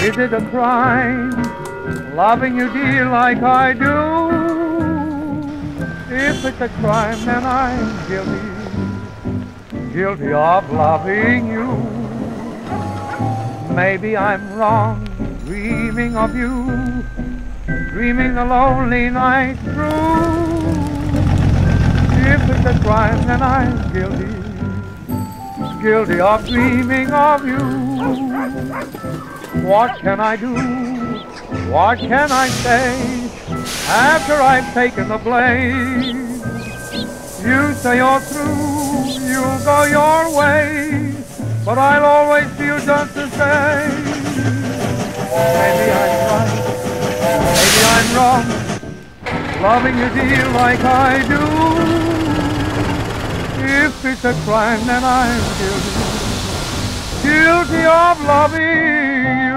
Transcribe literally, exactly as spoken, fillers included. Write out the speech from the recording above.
Is it a crime loving you dear like I do? If it's a crime, then I'm guilty, guilty of loving you. Maybe I'm wrong, dreaming of you, dreaming the lonely night through. If it's a crime, then I'm guilty, guilty of dreaming of you. What can I do? What can I say after I've taken the blame? You say you're through, you'll go your way, but I'll always feel just the same. Maybe I'm right, maybe I'm wrong, loving you dear like I do. If it's a crime, then I'm guilty, guilty of loving.